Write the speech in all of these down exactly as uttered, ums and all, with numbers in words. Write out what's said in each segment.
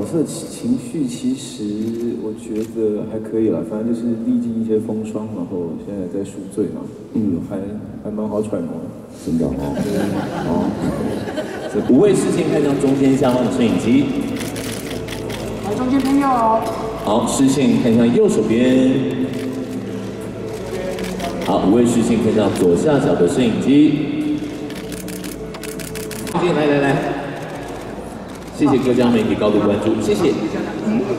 角色情绪其实我觉得还可以了，反正就是历经一些风霜，然后现在在赎罪嘛，嗯，还还蛮好揣摩的，真的哦，哦，五位视线看向中间下方的摄影机，来中间朋友，好，视线看向右手边，好，五位视线看向左下角的摄影机，来来来。 谢谢各家媒体高度关注，谢谢。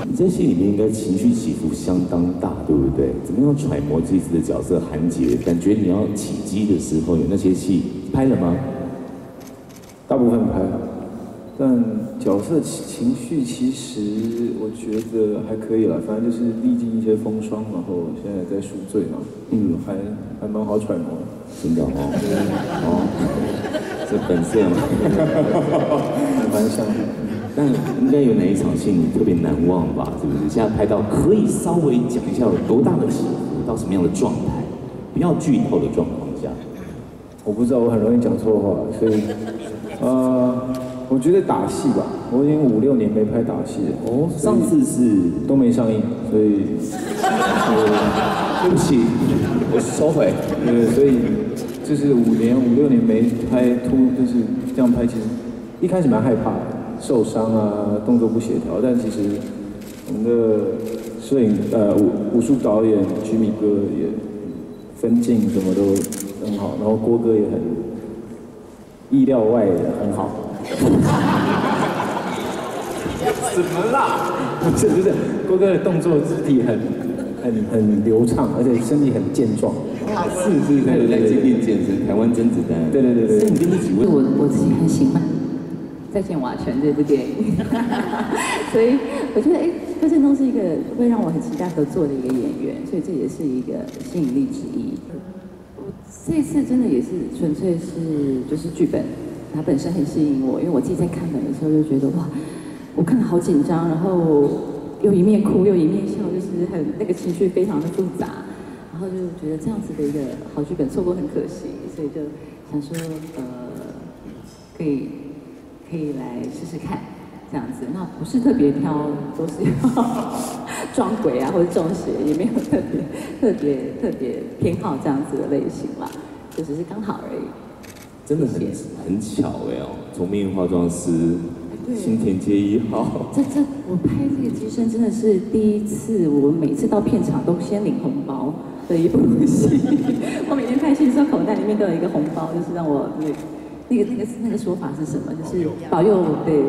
你在戏里面应该情绪起伏相当大，对不对？怎么样揣摩这次的角色韩杰？感觉你要起机的时候，有那些戏拍了吗？大部分拍了，但角色情绪其实我觉得还可以了，反正就是历经一些风霜，然后现在在赎罪嘛，嗯，还还蛮好揣摩的，真的哦，哦，这本色嘛，还蛮像的。 但应该有哪一场戏你特别难忘吧？是不是？现在拍到可以稍微讲一下有多大的起伏，到什么样的状态，不要剧透的状况下。我不知道，我很容易讲错话，所以，呃，我觉得打戏吧，我已经五六年没拍打戏了。哦，上次是都没上映，所以，对不起，我收回。对，所以就是五年五六年没拍，突就是这样拍，其实一开始蛮害怕的。 受伤啊，动作不协调，但其实我们的摄影呃武武术导演菊米哥也分镜什么都很好，然后郭哥也很意料外的很好。什么啦？不是不是，郭哥的动作肢体很很很流畅，而且身体很健壮。 是是，他有在今天健身，台湾甄子丹。对对对对。所以你跟自己问，我我自己很喜欢。 再见瓦全这部电影，所以我觉得哎，柯震东是一个会让我很期待合作的一个演员，所以这也是一个吸引力之一。我这次真的也是纯粹是就是剧本，它本身很吸引我，因为我自己在看本的时候就觉得哇，我看得好紧张，然后又一面哭又一面笑，就是很那个情绪非常的复杂，然后就觉得这样子的一个好剧本错过很可惜，所以就想说呃可以。 可以来试试看，这样子，那不是特别挑，都是撞鬼啊或者中邪，也没有特别特别特别偏好这样子的类型啦，就只是刚好而已。真的很很巧哎哦，从命运化妆师，新田街一号。这这我拍这个机身真的是第一次，我每次到片场都先领红包的一部戏。我每天拍戏的时候，口袋里面都有一个红包，就是让我那。 那个那个那个说法是什么？就是保佑对